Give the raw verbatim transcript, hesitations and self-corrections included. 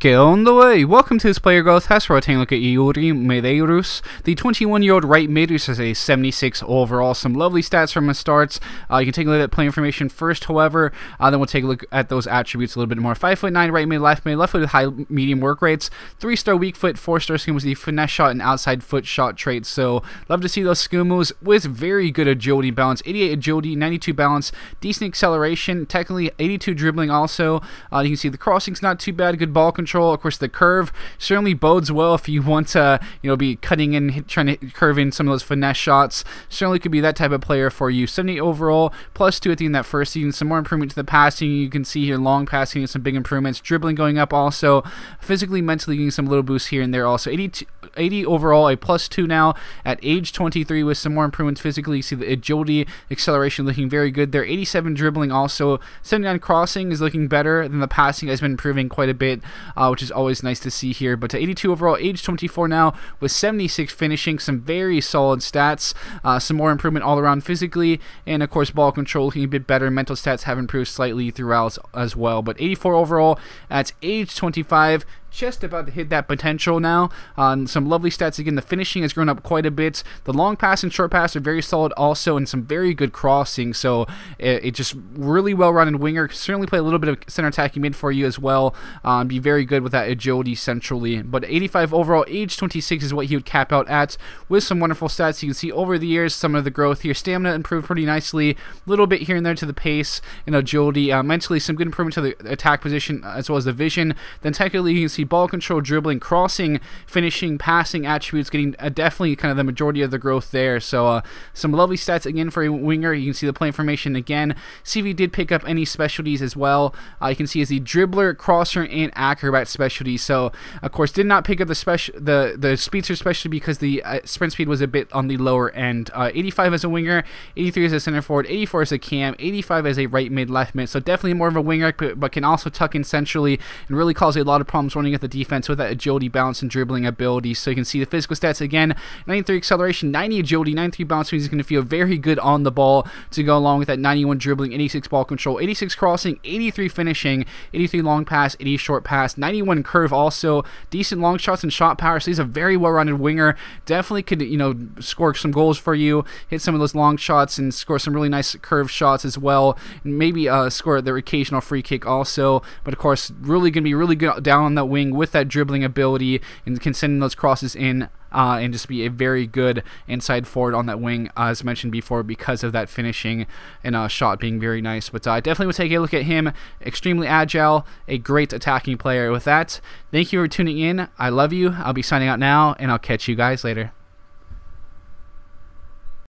Get on the way! Welcome to this player growth test. We're taking a look at Iuri Medeiros. The twenty-one-year-old right mid who has a seventy-six overall. Some lovely stats from his starts. Uh, you can take a look at play information first, however. Uh, then we'll take a look at those attributes a little bit more. five foot nine, right mid, left mid, left foot with high medium work rates. three star weak foot, four star skumos, the finesse shot and outside foot shot traits. So, love to see those skumos with very good agility balance. eighty-eight agility, ninety-two balance, decent acceleration, technically eighty-two dribbling also. Uh, you can see the crossing's not too bad, good ball control. Of course, the curve certainly bodes well if you want to, you know, be cutting in, hit, trying to curve in some of those finesse shots. Certainly could be that type of player for you. seventy overall, plus two at the end of that first season. Some more improvement to the passing. You can see here, long passing and some big improvements. Dribbling going up also. Physically, mentally getting some little boosts here and there also. eighty, eighty overall, a plus two now at age twenty-three with some more improvements physically. You see the agility, acceleration looking very good there. eighty-seven dribbling also. seventy-nine crossing is looking better than the passing, has been improving quite a bit. Uh, which is always nice to see here. But to eighty-two overall, age twenty-four now with seventy-six finishing. Some very solid stats. Uh, some more improvement all around physically. And, of course, ball control looking a bit better. Mental stats have improved slightly throughout as well. But eighty-four overall, at age twenty-five. Just about to hit that potential now. Um, some lovely stats again. The finishing has grown up quite a bit. The long pass and short pass are very solid also, and some very good crossing. So it, it just really well-rounded winger. Certainly play a little bit of center attacking mid for you as well. Um, be very good with that agility centrally. But eighty-five overall, age twenty-six is what he would cap out at with some wonderful stats. You can see over the years some of the growth here. Stamina improved pretty nicely. A little bit here and there to the pace and agility. Uh, mentally, some good improvement to the attack position as well as the vision. Then technically, you can see ball control, dribbling, crossing, finishing, passing attributes, getting uh, definitely kind of the majority of the growth there. So uh, some lovely stats again for a winger. You can see the play information again. C V did pick up any specialties as well. Uh, you can see is the dribbler, crosser, and acrobat specialty. So of course did not pick up the special the the speedster specialty because the uh, sprint speed was a bit on the lower end. Uh, eighty-five as a winger, eighty-three as a center forward, eighty-four as a cam, eighty-five as a right mid, left mid. So definitely more of a winger, but can also tuck in centrally and really cause a lot of problems running at the defense with that agility, balance, and dribbling ability. So you can see the physical stats again. ninety-three acceleration, ninety agility, ninety-three balance means he's going to feel very good on the ball to go along with that ninety-one dribbling, eighty-six ball control, eighty-six crossing, eighty-three finishing, eighty-three long pass, eighty short pass, ninety-one curve also. Decent long shots and shot power. So he's a very well-rounded winger. Definitely could, you know, score some goals for you, hit some of those long shots and score some really nice curve shots as well. And maybe uh, score their occasional free kick also. But of course, really going to be really good down on that wing with that dribbling ability and can send those crosses in uh, and just be a very good inside forward on that wing, uh, as mentioned before, because of that finishing and uh, shot being very nice. But I uh, definitely would take a look at him. Extremely agile, a great attacking player. With that, thank you for tuning in. I love you. I'll be signing out now, and I'll catch you guys later.